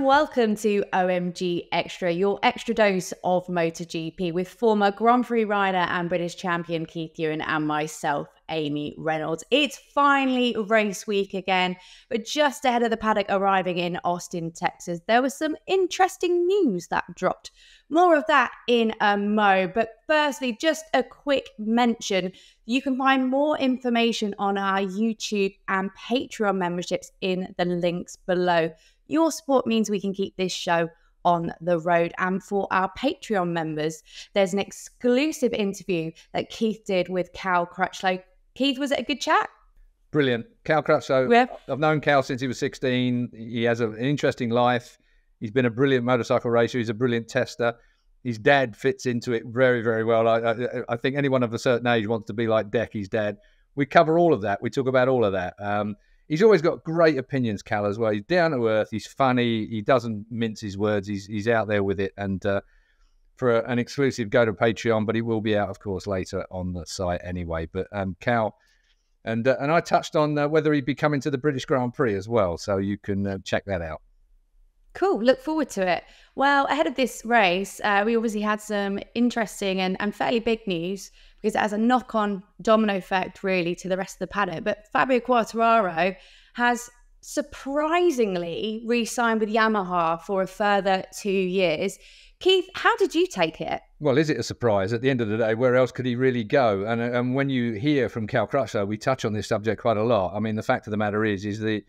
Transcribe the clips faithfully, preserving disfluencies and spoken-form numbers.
and welcome to O M G Extra, your extra dose of MotoGP with former Grand Prix rider and British champion Keith Huewen and myself, Amy Reynolds. It's finally race week again, but just ahead of the paddock arriving in Austin, Texas, there was some interesting news that dropped. More of that in a mo, but firstly, just a quick mention. You can find more information on our YouTube and Patreon memberships in the links below. Your support means we can keep this show on the road, and for our Patreon members, there's an exclusive interview that Keith did with Cal Crutchlow. Keith, was it a good chat? Brilliant. Cal Crutchlow, yeah. I've known Cal since he was sixteen. He has an interesting life. He's been a brilliant motorcycle racer. He's a brilliant tester. His dad fits into it very, very well. I, I, I think anyone of a certain age wants to be like Decky's dad. We cover all of that. We talk about all of that. Um, he's always got great opinions, Cal, as well. He's down to earth. He's funny. He doesn't mince his words. He's, he's out there with it. And uh, for a, an exclusive, go to Patreon, but he will be out, of course, later on the site anyway. But um, Cal... And, uh, and I touched on uh, whether he'd be coming to the British Grand Prix as well, so you can uh, check that out. Cool. Look forward to it. Well, ahead of this race, uh, we obviously had some interesting and, and fairly big news because it has a knock-on domino effect, really, to the rest of the paddock. But Fabio Quartararo has surprisingly re-signed with Yamaha for a further two years. Keith, how did you take it? Well, is it a surprise? At the end of the day, where else could he really go? And and when you hear from Cal Crutchlow, we touch on this subject quite a lot. I mean, the fact of the matter is, is the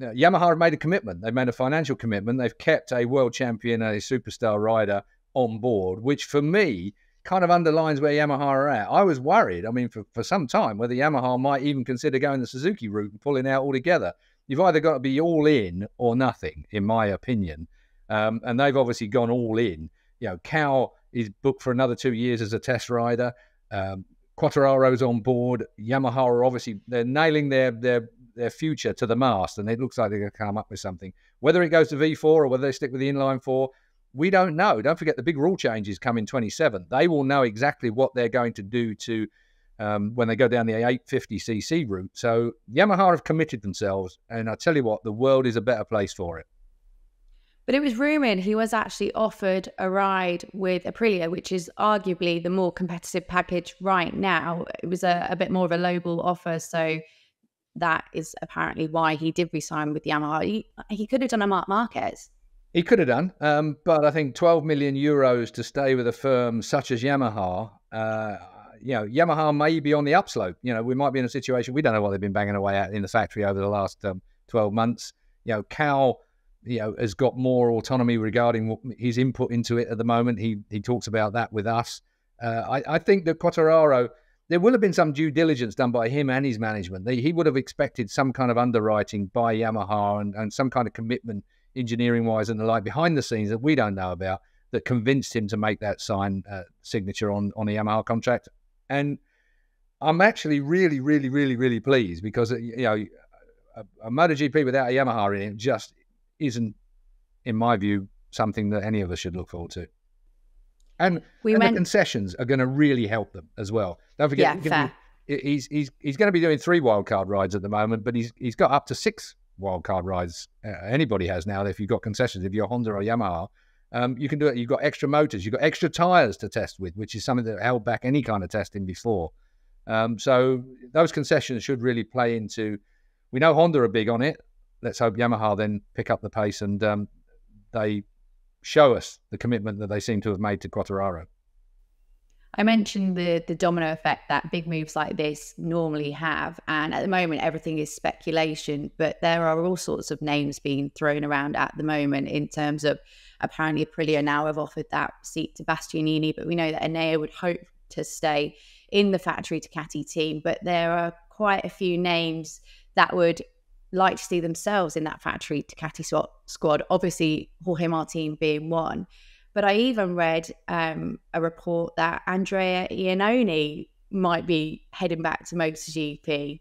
uh, Yamaha have made a commitment. They've made a financial commitment. They've kept a world champion, a superstar rider on board, which for me kind of underlines where Yamaha are at. I was worried, I mean, for, for some time, whether Yamaha might even consider going the Suzuki route and pulling out altogether. You've either got to be all in or nothing, in my opinion. Um, and they've obviously gone all in. You know, Cal is booked for another two years as a test rider. Um, Quartararo's on board. Yamaha are obviously, they're nailing their, their, their future to the mast, and it looks like they're going to come up with something. Whether it goes to V four or whether they stick with the inline four, we don't know. Don't forget the big rule changes come in twenty-seven. They will know exactly what they're going to do to um, when they go down the eight fifty c c route. So Yamaha have committed themselves, and I tell you what, the world is a better place for it. But it was rumoured he was actually offered a ride with Aprilia, which is arguably the more competitive package right now. It was a, a bit more of a lowball offer, so that is apparently why he did resign with Yamaha. He, he could have done a Marc Marquez. He could have done, um, but I think twelve million euros to stay with a firm such as Yamaha, uh, you know, Yamaha may be on the upslope. You know, we might be in a situation, we don't know what they've been banging away at in the factory over the last um, twelve months. You know, Cal... you know, has got more autonomy regarding his input into it at the moment. He he talks about that with us. Uh, I, I think that Quartararo, there will have been some due diligence done by him and his management. They, he would have expected some kind of underwriting by Yamaha and, and some kind of commitment engineering-wise and the like behind the scenes that we don't know about that convinced him to make that sign uh, signature on, on the Yamaha contract. And I'm actually really, really, really, really pleased because, you know, a, a MotoGP without a Yamaha in it just... isn't, in my view, something that any of us should look forward to. And, we and went... the concessions are going to really help them as well. Don't forget, yeah, fair. Be, he's he's he's going to be doing three wildcard rides at the moment, but he's he's got up to six wildcard rides. Uh, anybody has now. If you've got concessions, if you're Honda or Yamaha, um, you can do it. You've got extra motors, you've got extra tires to test with, which is something that held back any kind of testing before. Um, so those concessions should really play into. We know Honda are big on it. Let's hope Yamaha then pick up the pace and um, they show us the commitment that they seem to have made to Quartararo. I mentioned the the domino effect that big moves like this normally have. And at the moment, everything is speculation, but there are all sorts of names being thrown around at the moment in terms of apparently Aprilia now have offered that seat to Bastianini, but we know that Enea would hope to stay in the factory Ducati team. But there are quite a few names that would like to see themselves in that factory Ducati squad, obviously Jorge Martin being one. But I even read um, a report that Andrea Iannone might be heading back to MotoGP.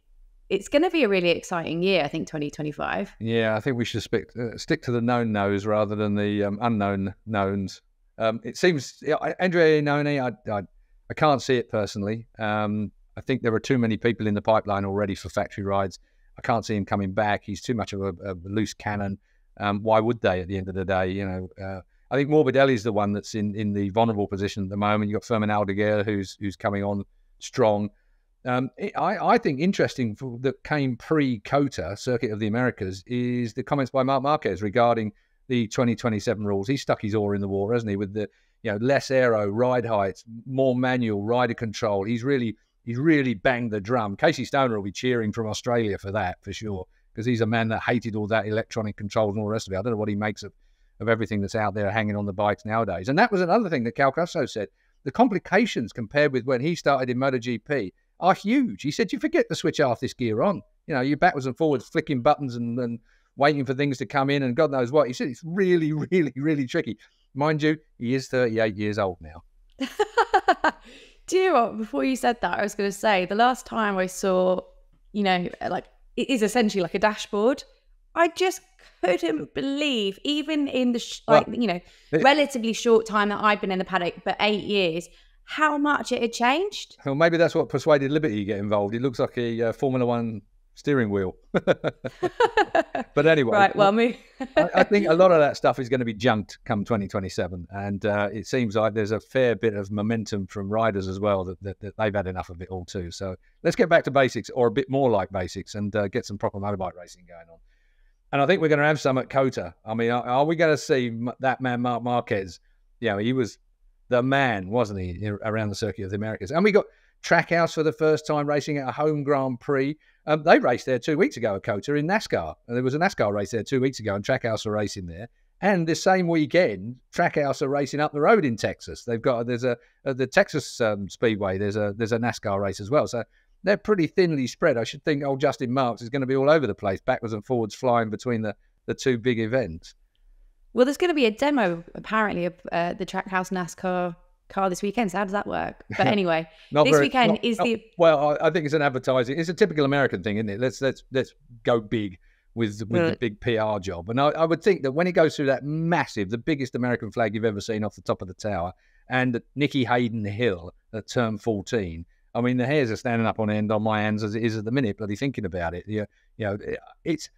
It's going to be a really exciting year, I think, twenty twenty-five. Yeah, I think we should stick, uh, stick to the known knows rather than the um, unknown knowns. Um, it seems, uh, Andrea Iannone, I, I, I can't see it personally. Um, I think there are too many people in the pipeline already for factory rides. I can't see him coming back. He's too much of a, a loose cannon. Um, why would they at the end of the day? You know, uh, I think Morbidelli is the one that's in, in the vulnerable position at the moment. You've got Fermin Aldeguer, who's who's coming on strong. Um, I, I think interesting for, that came pre-COTA, Circuit of the Americas, is the comments by Marc Marquez regarding the twenty twenty-seven rules. He stuck his oar in the water, hasn't he, with the, you know, less aero, ride heights, more manual, rider control. He's really, he's really banged the drum. Casey Stoner will be cheering from Australia for that, for sure, because he's a man that hated all that electronic controls and all the rest of it. I don't know what he makes of, of everything that's out there hanging on the bikes nowadays. And that was another thing that Cal Crutchlow said. The complications compared with when he started in MotoGP are huge. He said, you forget to switch half this gear on. You know, you're backwards and forwards flicking buttons and, and waiting for things to come in and God knows what. He said, it's really, really, really tricky. Mind you, he is thirty-eight years old now. Do you know what? Before you said that, I was going to say, the last time I saw, you know, like, it is essentially like a dashboard. I just couldn't believe, even in the, sh well, like, you know, it, relatively short time that I've been in the paddock, but eight years, how much it had changed. Well, maybe that's what persuaded Liberty to get involved. It looks like a uh, Formula One steering wheel. But anyway. Right, well, I, I think a lot of that stuff is going to be junked come twenty twenty-seven. And uh, it seems like there's a fair bit of momentum from riders as well that, that, that they've had enough of it all too. So let's get back to basics, or a bit more like basics, and uh, get some proper motorbike racing going on. And I think we're going to have some at COTA. I mean, are, are we going to see that man, Mark Marquez? Yeah, he was the man, wasn't he, around the Circuit of the Americas? And we got Trackhouse for the first time racing at a home Grand Prix. Um, they raced there two weeks ago at COTA in NASCAR. And there was a NASCAR race there two weeks ago, and Trackhouse are racing there. And this same weekend, Trackhouse are racing up the road in Texas. They've got, there's a, at the Texas um, Speedway, there's a, there's a NASCAR race as well. So they're pretty thinly spread. I should think old Justin Marks is going to be all over the place, backwards and forwards, flying between the, the two big events. Well, there's going to be a demo, apparently, of uh, the Trackhouse NASCAR car this weekend. So how does that work? But anyway, this very, weekend not, is not, the... Well, I, I think it's an advertising. It's a typical American thing, isn't it? Let's let's let's go big with, with well, the big P R job. And I, I would think that when it goes through that massive, the biggest American flag you've ever seen off the top of the tower, and Nicky Hayden Hill at turn fourteen... I mean, the hairs are standing up on end on my hands as it is at the minute, bloody thinking about it. You, you know, it's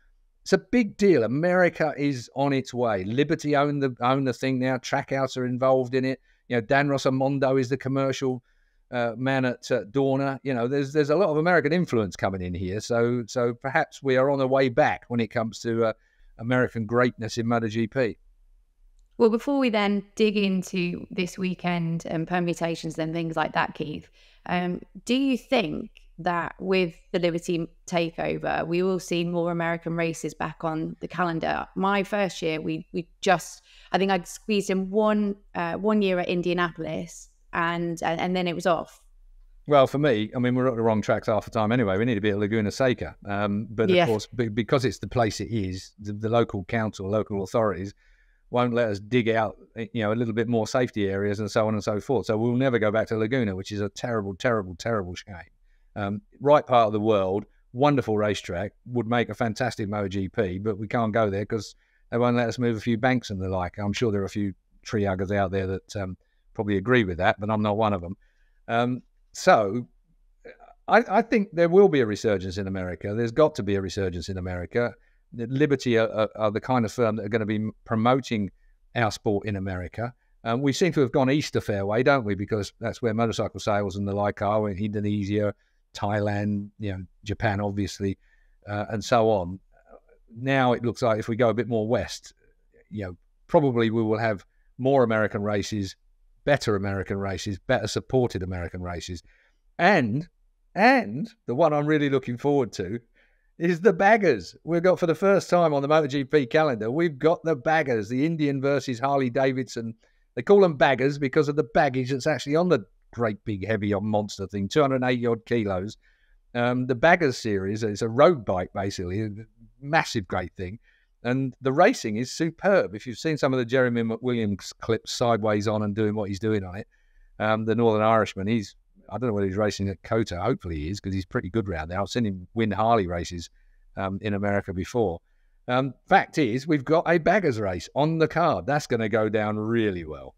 it's a big deal. America is on its way. Liberty own the own the thing now. Trackhouse are involved in it. You know, Dan Rossomondo is the commercial uh, man at uh, Dorna. You know, there's there's a lot of American influence coming in here. So so perhaps we are on the way back when it comes to uh, American greatness in MotoGP. Well, before we then dig into this weekend and permutations and things like that, Keith, um, do you think that with the Liberty takeover, we will see more American races back on the calendar? My first year, we we just, I think I'd squeezed in one uh, one year at Indianapolis, and, and and then it was off. Well, for me, I mean, we're at the wrong tracks half the time anyway. We need to be at Laguna Seca. Um, but yeah. Of course, because it's the place it is, the, the local council, local authorities won't let us dig out, you know, a little bit more safety areas and so on and so forth. So we'll never go back to Laguna, which is a terrible, terrible, terrible shame. Um, right part of the world, wonderful racetrack, would make a fantastic MotoGP, but we can't go there because they won't let us move a few banks and the like. I'm sure there are a few tree huggers out there that um, probably agree with that, but I'm not one of them. Um, so I, I think there will be a resurgence in America. There's got to be a resurgence in America. Liberty are, are, are the kind of firm that are going to be promoting our sport in America. Um, we seem to have gone east a fair way, don't we? Because that's where motorcycle sales and the like are, in Indonesia, Thailand, you know, Japan, obviously, uh, and so on. Now it looks like if we go a bit more west, you know, probably we will have more American races, better American races, better supported American races. And, and the one I'm really looking forward to is the baggers. We've got, for the first time on the MotoGP calendar, we've got the baggers, the Indian versus Harley-Davidson. They call them baggers because of the baggage that's actually on the great big heavy monster thing, two hundred eighty-odd kilos. Um, the baggers series is a road bike, basically, a massive, great thing. And the racing is superb. If you've seen some of the Jeremy McWilliams clips sideways on and doing what he's doing on it, um, the Northern Irishman, he's I don't know whether he's racing at COTA. Hopefully he is, because he's pretty good round there. I've seen him win Harley races um, in America before. Um, fact is, we've got a baggers race on the card. That's going to go down really well.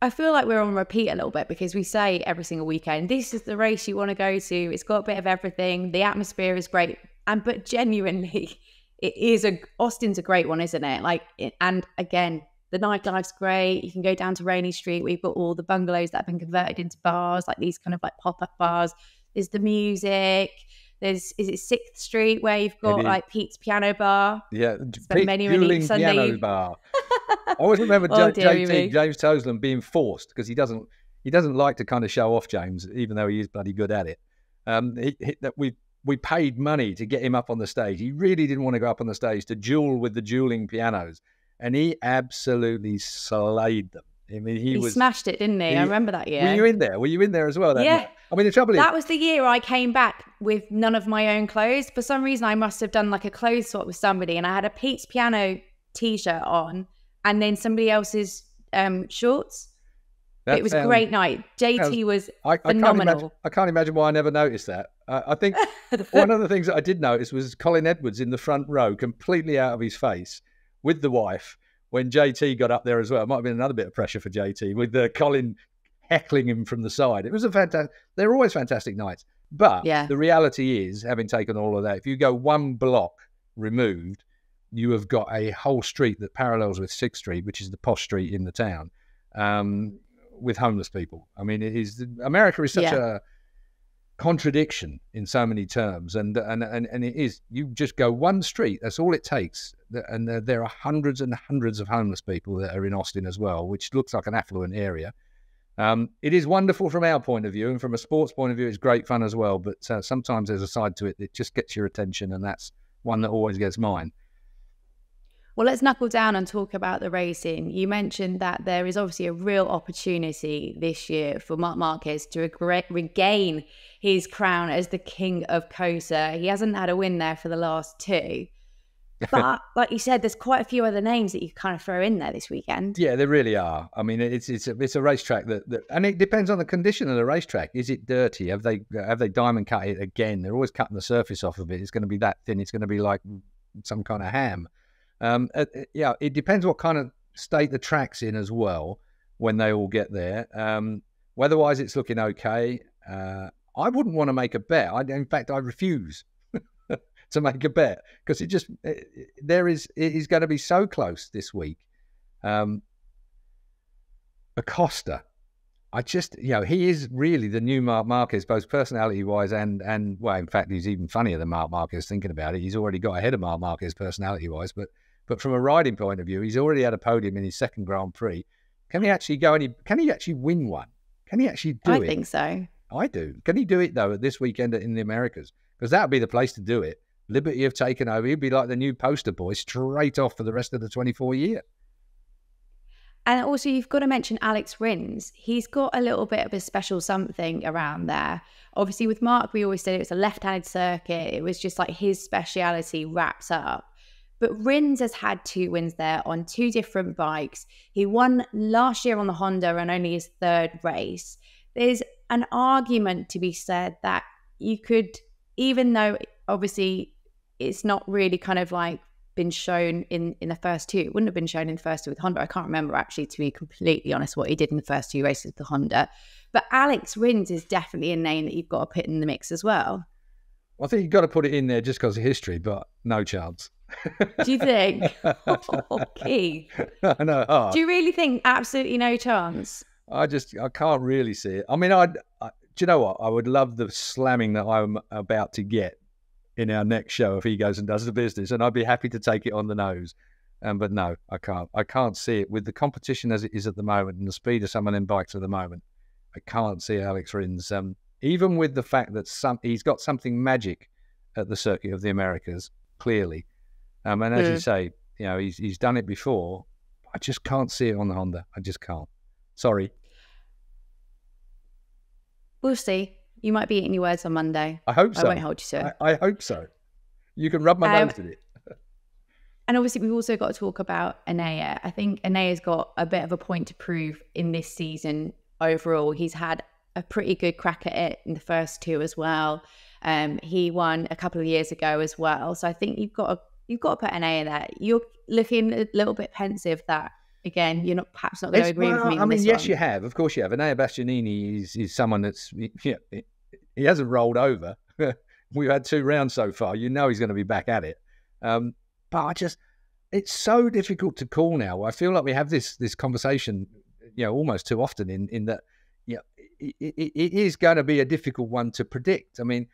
I feel like we're on repeat a little bit, because we say every single weekend, this is the race you want to go to. It's got a bit of everything. The atmosphere is great. And but genuinely, it is a Austin's a great one, isn't it? Like, it, and again, the nightlife's great. You can go down to Rainey Street. We've got all the bungalows that have been converted into bars, like these kind of like pop-up bars. There's the music. There's, is it Sixth Street where you've got like Pete's Piano Bar? Yeah, Pete's many Piano Sunday. Bar. I always remember oh, J T, James Toseland being forced, because he doesn't he doesn't like to kind of show off, James, even though he is bloody good at it. Um, he, he, that we we paid money to get him up on the stage. He really didn't want to go up on the stage to duel with the dueling pianos, and he absolutely slayed them. I mean, he, he was, smashed it, didn't he? he? I remember that year. Were you in there? Were you in there as well? That yeah. Year? I mean, the trouble is... that was the year I came back with none of my own clothes. For some reason, I must have done like a clothes swap with somebody, and I had a Pete's Piano t-shirt on and then somebody else's um, shorts. That it was sounds, a great night. J T was I, I phenomenal. Can't imagine, I can't imagine why I never noticed that. I, I think one of the things that I did notice was Colin Edwards in the front row, completely out of his face with the wife, when J T got up there as well. It might have been another bit of pressure for J T with uh, Colin heckling him from the side. It was a fantastic... they're always fantastic nights. But yeah. the reality is, having taken all of that, if you go one block removed, you have got a whole street that parallels with Sixth Street, which is the posh street in the town, um, with homeless people. I mean, it is America is such yeah. a contradiction in so many terms, and, and and and it is, you just go one street, that's all it takes, and there are hundreds and hundreds of homeless people that are in Austin as well, which looks like an affluent area. Um it is wonderful from our point of view, and from a sports point of view it's great fun as well, but uh, sometimes there's a side to it that just gets your attention, and that's one that always gets mine. Well, let's knuckle down and talk about the racing. You mentioned that there is obviously a real opportunity this year for Marc Marquez to reg regain his crown as the king of COTA. He hasn't had a win there for the last two. But like you said, there's quite a few other names that you kind of throw in there this weekend. Yeah, there really are. I mean, it's it's a, it's a racetrack that, that, and it depends on the condition of the racetrack. Is it dirty? Have they have they diamond cut it again? They're always cutting the surface off of it. It's going to be that thin. It's going to be like some kind of ham. Um, uh, yeah, it depends what kind of state the track's in as well when they all get there. Um, weather-wise, it's looking okay. Uh, I wouldn't want to make a bet. I, in fact, I refuse to make a bet, because it just it, it, there is it is going to be so close this week. Um, Acosta, I just you know he is really the new Marc Marquez, both personality-wise and and well, in fact, he's even funnier than Marc Marquez. Thinking about it, he's already got ahead of Marc Marquez personality-wise, but. But from a riding point of view, he's already had a podium in his second Grand Prix. Can he actually go any? Can he actually win one? Can he actually do I it? I think so. I do. Can he do it, though, this weekend in the Americas? Because that would be the place to do it. Liberty have taken over. He'd be like the new poster boy straight off for the rest of the twenty-four year. And also, you've got to mention Alex Rins. He's got a little bit of a special something around there. Obviously, with Mark, we always said it was a left-handed circuit. It was just like his speciality wraps up. But Rins has had two wins there on two different bikes. He won last year on the Honda and only his third race. There's an argument to be said that you could, even though obviously it's not really kind of like been shown in, in the first two. It wouldn't have been shown in the first two with Honda. I can't remember actually, to be completely honest, what he did in the first two races with the Honda. But Alex Rins is definitely a name that you've got to put in the mix as well. I think you've got to put it in there just because of history, but no chance. Do you think? Oh, Keith. I know. Oh. Do you really think absolutely no chance? I just, I can't really see it. I mean, I'd, I, do you know what? I would love the slamming that I'm about to get in our next show if he goes and does the business, and I'd be happy to take it on the nose. Um, but no, I can't. I can't see it with the competition as it is at the moment and the speed of some of them bikes at the moment. I can't see Alex Rins, um, even with the fact that some, he's got something magic at the Circuit of the Americas, clearly. Um, and as mm. you say, you know, he's, he's done it before. I just can't see it on the Honda. I just can't. Sorry. We'll see. You might be eating your words on Monday. I hope so. I won't hold you to it. I, I hope so. You can rub my um, nose in it. And obviously, we've also got to talk about Enea. I think Enea's got a bit of a point to prove in this season overall. He's had a pretty good crack at it in the first two as well. Um, he won a couple of years ago as well. So I think you've got a You've got to put an A in there. You're looking a little bit pensive that, again, you're not perhaps not going to agree well, with me I on mean, this yes, one. You have. Of course you have. Enea Bastianini is, is someone that's... You know, he hasn't rolled over. We've had two rounds so far. You know he's going to be back at it. Um, But I just, it's so difficult to call now. I feel like we have this this conversation, you know, almost too often in, in that, you know, it, it, it is going to be a difficult one to predict. I mean,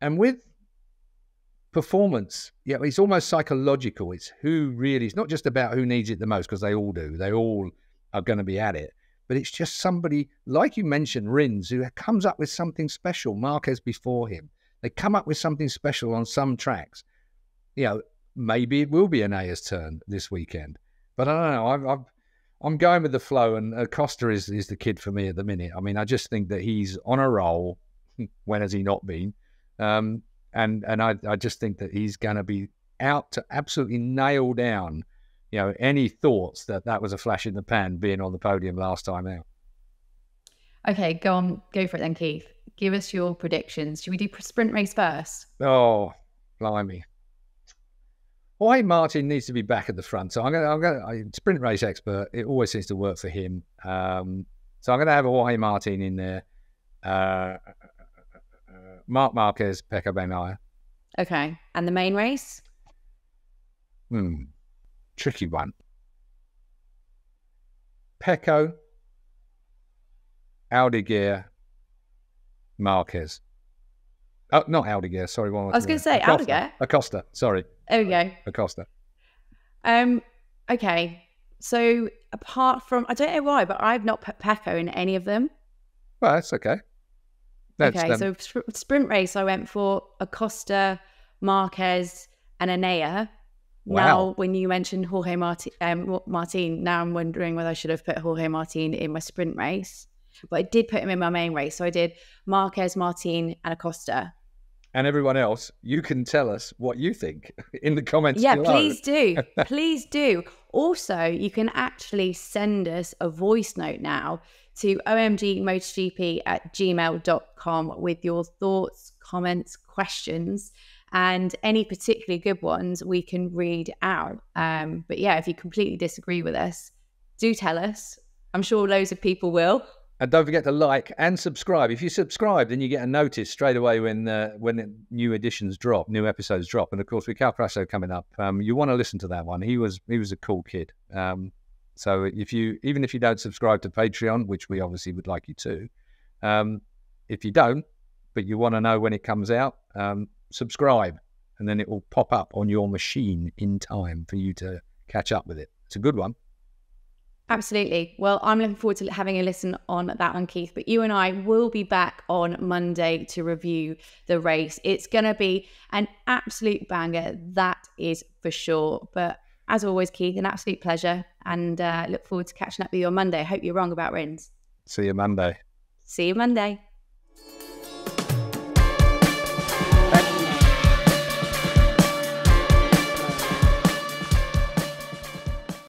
and with performance, you know, it's almost psychological. It's who really, it's not just about who needs it the most, because they all do. They all are going to be at it. But it's just somebody, like you mentioned, Rins, who comes up with something special, Marquez before him. They come up with something special on some tracks. You know, maybe it will be Enea's turn this weekend. But I don't know. I've, I've, I'm going with the flow, and Acosta is, is the kid for me at the minute. I mean, I just think that he's on a roll. When has he not been? Um, and and I, I just think that he's going to be out to absolutely nail down, you know, any thoughts that that was a flash in the pan being on the podium last time out. Okay, go on. Go for it then, Keith. Give us your predictions. Should we do sprint race first? Oh, blimey. Jorge Martin needs to be back at the front. So I'm going to, I'm going to, sprint race expert, it always seems to work for him. Um, so I'm going to have a Jorge Martin in there. Uh, uh, Marc Marquez, Pecco Bagnaia. Okay. And the main race? Hmm. Tricky one. Pecco, Aldeguer, Marquez. Oh, not Aldeguer. Sorry, one. I was going to say Acosta. Aldeguer. Acosta. Sorry. There we go. Acosta. Um. Okay. So apart from, I don't know why, but I've not put Pecco in any of them. Well, that's okay. That's, okay. Um... So sprint race, I went for Acosta, Marquez, and Enea. Wow. Now, when you mentioned Jorge Martin, um, Martin, now I'm wondering whether I should have put Jorge Martin in my sprint race. But I did put him in my main race. So I did Marquez, Martin, and Acosta. And everyone else, you can tell us what you think in the comments yeah, below. Yeah, please do. Please do. Also, you can actually send us a voice note now to O M G MotoGP at gmail dot com with your thoughts, comments, questions, and any particularly good ones we can read out. Um, but yeah, if you completely disagree with us, do tell us. I'm sure loads of people will. And don't forget to like and subscribe. If you subscribe, then you get a notice straight away when uh, when new editions drop, new episodes drop. And of course, with Cal Crutchlow coming up, um, you want to listen to that one. He was he was a cool kid. Um, so if you even if you don't subscribe to Patreon, which we obviously would like you to, um, if you don't, but you want to know when it comes out, um, subscribe, and then it will pop up on your machine in time for you to catch up with it. It's a good one. Absolutely. Well, I'm looking forward to having a listen on that one, Keith. But you and I will be back on Monday to review the race. It's going to be an absolute banger, that is for sure. But as always, Keith, an absolute pleasure. And uh, look forward to catching up with you on Monday. I hope you're wrong about Rins. See you Monday. See you Monday.